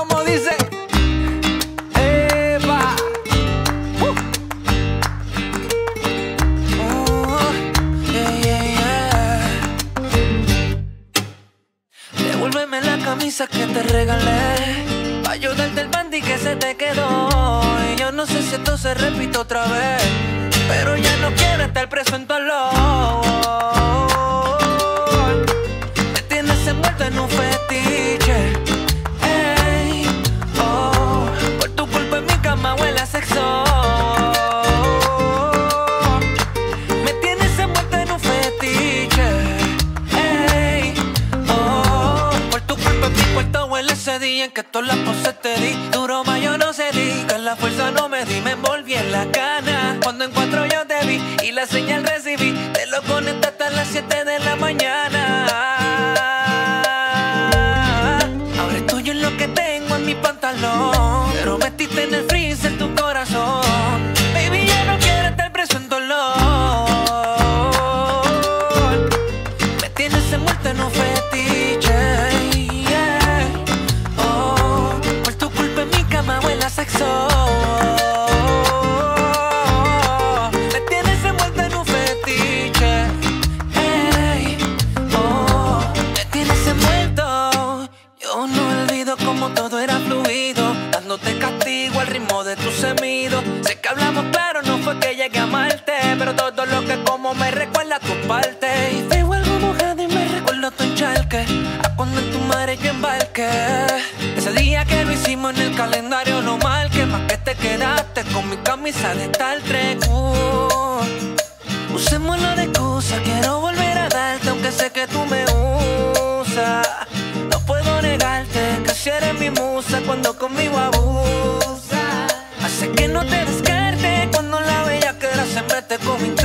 Como dice, Eva. Oh, yeah, yeah, yeah. Devuélveme la camisa que te regalé, pa' yo darte el panty que se te quedó. Y yo no sé si esto se repite otra vez, pero ya no quiero estar preso en dolor. Te tienes envuelto en un fetiche. Me tienes envuelto en un fetiche. Ey, oh, por tu culpa mi cuarto huele ese día en que todas las poses te di. Tu broma yo no cedí, con la fuerza no me di, me envolví en la cana. Cuando en 4 yo te vi y la señal recibí, te lo conecté hasta las 7 de la mañana. Ahora es tuyo lo que tengo en mi pantalón, pero metiste en el freezer tu corazón. Sé que hablamos claro, no fue que llegué a amarte, pero todo lo que como me recuerda a tu parte. Y veo algo mojado y me recuerdo tu encharque, a cuando en tu madre yo embarqué. Ese día que lo hicimos en el calendario no marque, más que te quedaste con mi camisa de Star Trek. Usémoslo de excusa, quiero volver a darte, aunque sé que tú me usas. No puedo negarte que si eres mi musa cuando conmigo abusas. Sé que no te descarte cuando la bella que era se mete con mi